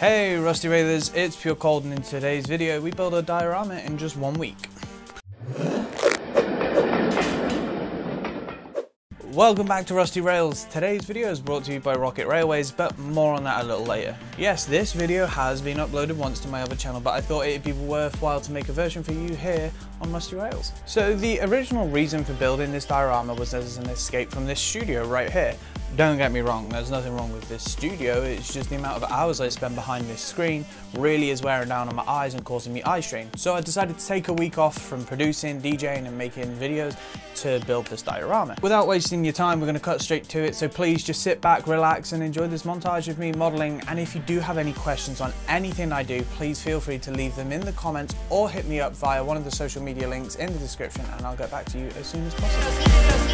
Hey Rusty Railers, it's Pure Cold, and in today's video we build a diorama in just 1 week. Welcome back to Rusty Rails. Today's video is brought to you by Rocket Railways, but more on that a little later. Yes, this video has been uploaded once to my other channel, but I thought it'd be worthwhile to make a version for you here on Rusty Rails. So the original reason for building this diorama was as an escape from this studio right here. Don't get me wrong, there's nothing wrong with this studio, it's just the amount of hours I spend behind this screen really is wearing down on my eyes and causing me eye strain. So I decided to take a week off from producing, DJing and making videos to build this diorama. Without wasting your time, we're going to cut straight to it, so please just sit back, relax and enjoy this montage of me modelling. And if you do have any questions on anything I do, please feel free to leave them in the comments or hit me up via one of the social media links in the description and I'll get back to you as soon as possible.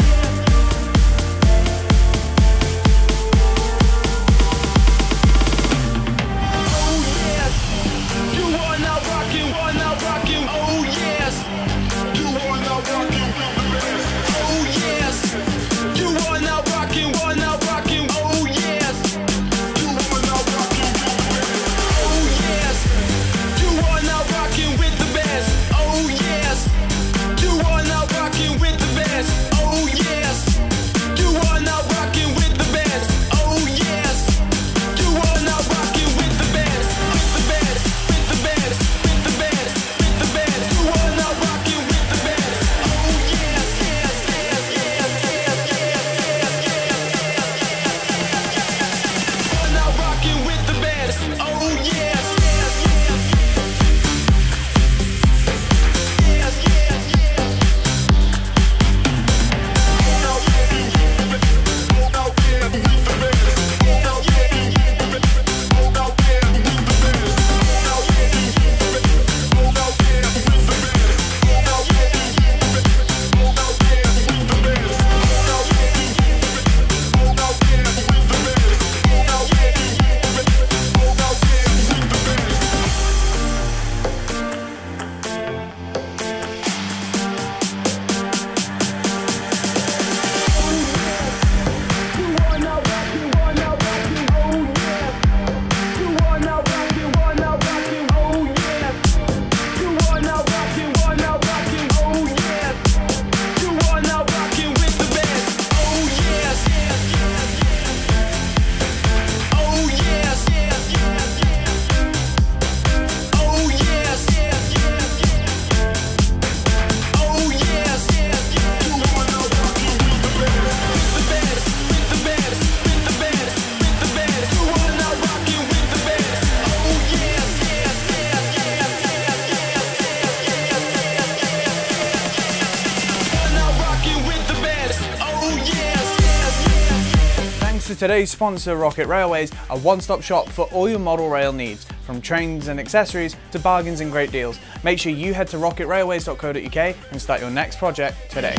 To today's sponsor, Rocket Railways, a one-stop shop for all your model rail needs, from trains and accessories to bargains and great deals. Make sure you head to rocketrailways.co.uk and start your next project today.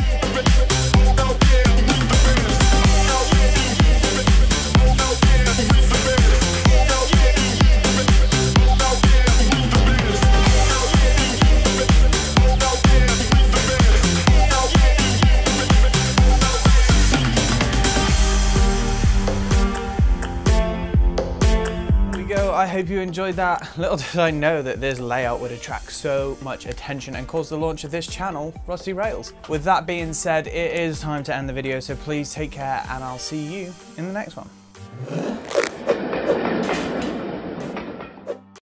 I hope you enjoyed that. Little did I know that this layout would attract so much attention and cause the launch of this channel, Rusty Rails. With that being said, it is time to end the video, so please take care and I'll see you in the next one.